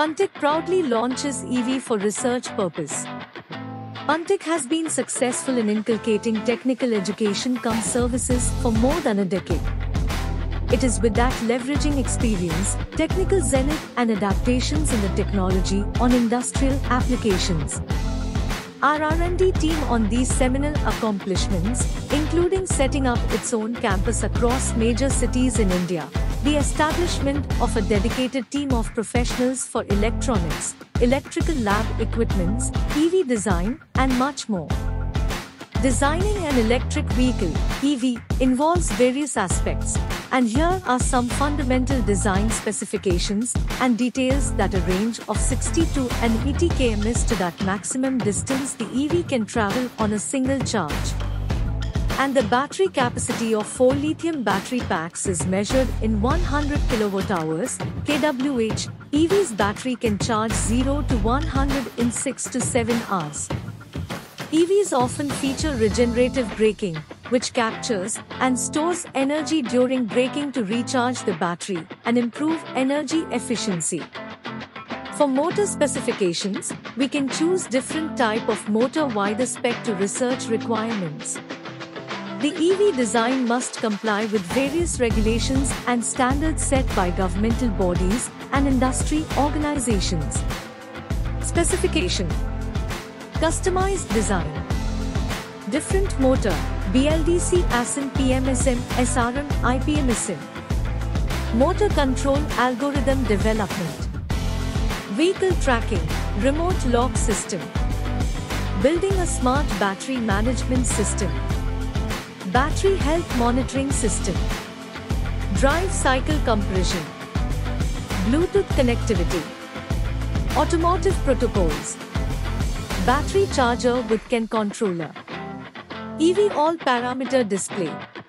Pantech proudly launches EV for research purpose. Pantech has been successful in inculcating technical education cum services for more than a decade. It is with that leveraging experience, technical zenith and adaptations in the technology on industrial applications. Our R&D team on these seminal accomplishments, including setting up its own campus across major cities in India, the establishment of a dedicated team of professionals for electronics, electrical lab equipments, EV design, and much more. Designing an electric vehicle, EV, involves various aspects, and here are some fundamental design specifications and details that a range of 62 and 80 km is to that maximum distance the EV can travel on a single charge. And the battery capacity of 4 lithium battery packs is measured in 100 kWh, kWh. EV's battery can charge 0 to 100 in 6 to 7 hours. EVs often feature regenerative braking, which captures and stores energy during braking to recharge the battery and improve energy efficiency. For motor specifications, we can choose different type of motor via the spec to research requirements. The EV design must comply with various regulations and standards set by governmental bodies and industry organizations. Specification: customized design. Different motor, BLDC, ASIN, PMSM, SRM, IPMSM. Motor control algorithm development. Vehicle tracking, remote lock system. Building a smart battery management system. Battery health monitoring system. Drive cycle compression. Bluetooth connectivity. Automotive protocols. Battery charger with CAN controller. EV all-parameter display.